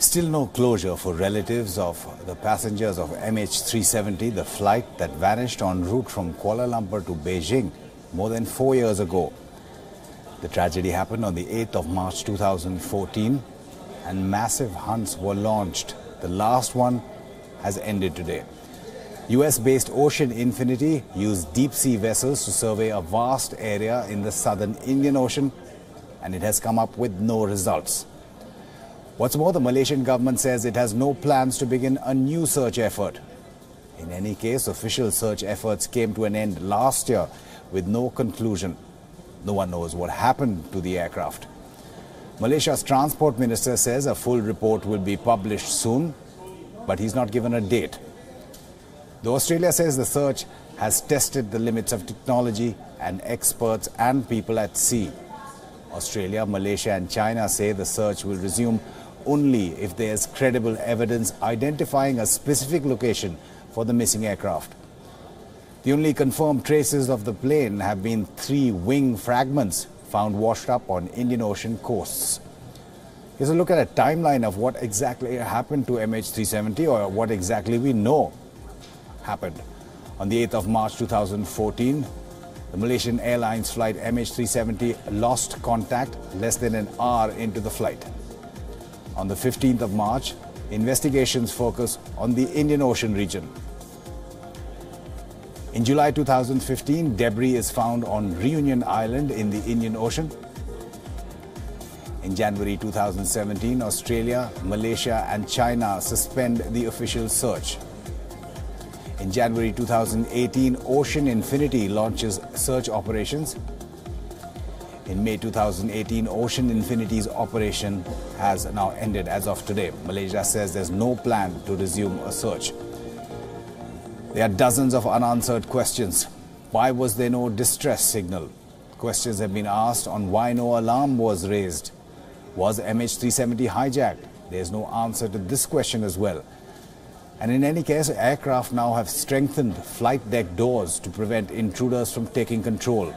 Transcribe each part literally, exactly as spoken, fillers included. Still no closure for relatives of the passengers of M H three seventy, the flight that vanished en route from Kuala Lumpur to Beijing more than four years ago. The tragedy happened on the eighth of March two thousand fourteen and massive hunts were launched. The last one has ended today. U S-based Ocean Infinity used deep-sea vessels to survey a vast area in the southern Indian Ocean, and it has come up with no results. What's more, the Malaysian government says it has no plans to begin a new search effort. In any case, official search efforts came to an end last year with no conclusion. No one knows what happened to the aircraft. Malaysia's transport minister says a full report will be published soon, but he's not given a date. Though Australia says the search has tested the limits of technology and experts and people at sea. Australia, Malaysia and China say the search will resume only if there is credible evidence identifying a specific location for the missing aircraft. The only confirmed traces of the plane have been three wing fragments found washed up on Indian Ocean coasts. Here's a look at a timeline of what exactly happened to M H three seventy, or what exactly we know happened. On the eighth of March two thousand fourteen, the Malaysian Airlines flight M H three seventy lost contact less than an hour into the flight. On the fifteenth of March, investigations focus on the Indian Ocean region. In July two thousand fifteen, debris is found on Reunion Island in the Indian Ocean. In January two thousand seventeen, Australia, Malaysia and China suspend the official search. In January two thousand eighteen, Ocean Infinity launches search operations. In May two thousand eighteen, Ocean Infinity's operation has now ended as of today. Malaysia says there's no plan to resume a search. There are dozens of unanswered questions. Why was there no distress signal? Questions have been asked on why no alarm was raised. Was M H three seventy hijacked? There's no answer to this question as well. And in any case, aircraft now have strengthened flight deck doors to prevent intruders from taking control.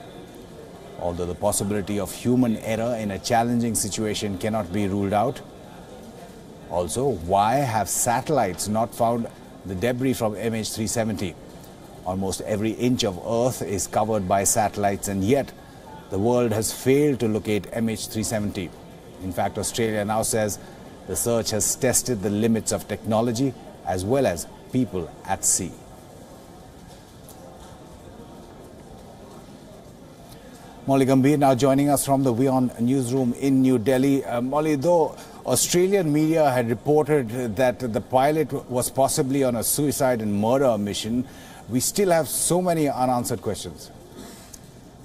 Although the possibility of human error in a challenging situation cannot be ruled out. Also, why have satellites not found the debris from M H three seventy? Almost every inch of Earth is covered by satellites, and yet the world has failed to locate M H three seventy. In fact, Australia now says the search has tested the limits of technology as well as people at sea. Molly Gambhir now joining us from the WION newsroom in New Delhi. Uh, Molly, though Australian media had reported that the pilot was possibly on a suicide and murder mission, we still have so many unanswered questions.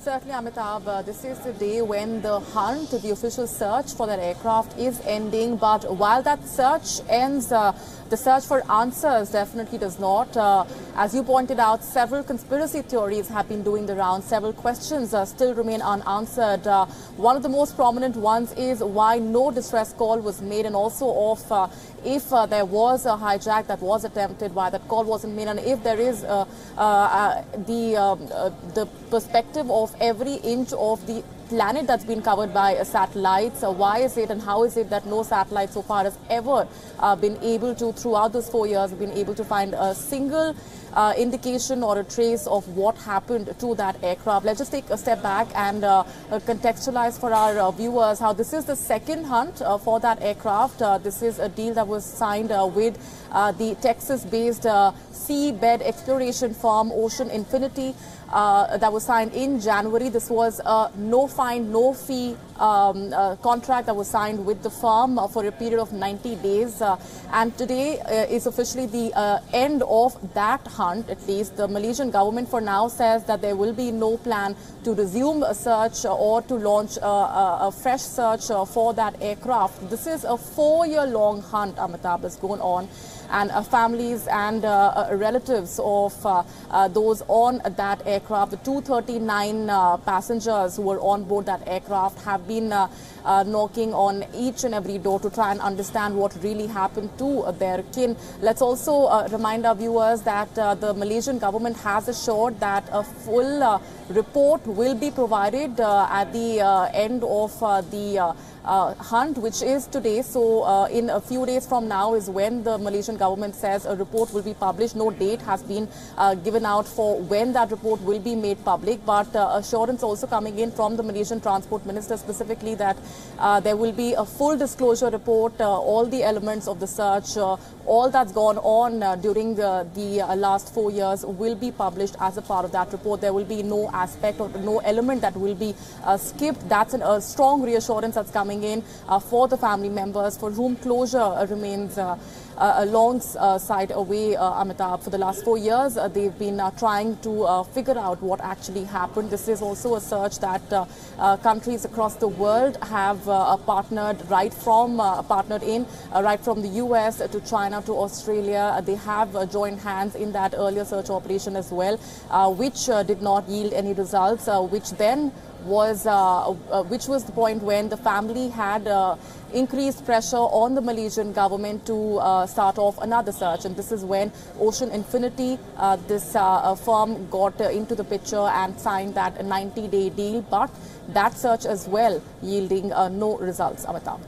Certainly, Amitabh, uh, this is the day when the hunt, the official search for that aircraft is ending. But while that search ends, uh, the search for answers definitely does not. Uh, as you pointed out, several conspiracy theories have been doing the round. Several questions uh, still remain unanswered. Uh, one of the most prominent ones is why no distress call was made, and also of uh, if uh, there was a hijack that was attempted, why that call wasn't made, and if there is uh, uh, uh, the, uh, uh, the perspective of every inch of the planet that's been covered by uh, satellites. Uh, why is it and how is it that no satellite so far has ever uh, been able to, throughout those four years, been able to find a single uh, indication or a trace of what happened to that aircraft? Let's just take a step back and uh, uh, contextualize for our uh, viewers how this is the second hunt uh, for that aircraft. Uh, this is a deal that was signed uh, with uh, the Texas-based uh, seabed exploration firm Ocean Infinity uh, that was signed in January. This was a no find, no fee um, uh, contract that was signed with the firm uh, for a period of ninety days. Uh, and today uh, is officially the uh, end of that hunt, at least. The Malaysian government for now says that there will be no plan to resume a search or to launch a, a, a fresh search uh, for that aircraft. This is a four-year-long hunt, Amitabh, that's going on. And uh, families and uh, uh, relatives of uh, uh, those on that aircraft, the two hundred thirty-nine uh, passengers who were on board that aircraft, have been uh, uh, knocking on each and every door to try and understand what really happened to uh, their kin. Let's also uh, remind our viewers that uh, the Malaysian government has assured that a full uh, report will be provided uh, at the uh, end of uh, the uh, uh, hunt, which is today. So uh, in a few days from now is when the Malaysian government says a report will be published. No date has been uh, given out for when that report will be made public, but uh, assurance also coming in from the Malaysian Transport Minister specifically that uh, there will be a full disclosure report, uh, all the elements of the search, uh, all that's gone on uh, during the, the uh, last four years will be published as a part of that report. There will be no aspect or no element that will be uh, skipped. That's an, a strong reassurance that's coming in uh, for the family members, for whom closure uh, remains uh, uh, a long uh, side away, uh, Amitabh. For the last four years, uh, they've been uh, trying to uh, figure out what actually happened. This is also a search that uh, uh, countries across the world have uh, partnered right from, uh, partnered in, uh, right from the U S to China to Australia. Uh, they have uh, joined hands in that earlier search operation as well, uh, which uh, did not yield any results, uh, which then was, uh, uh, which was the point when the family had uh, increased pressure on the Malaysian government to uh, start off another search. And this is when Ocean Infinity, uh, this uh, firm, got uh, into the picture and signed that ninety day deal. But that search as well yielding uh, no results, Amitabh.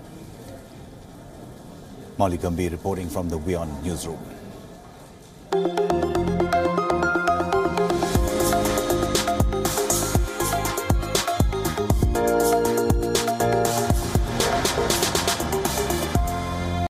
Molly Gambhir reporting from the WION newsroom.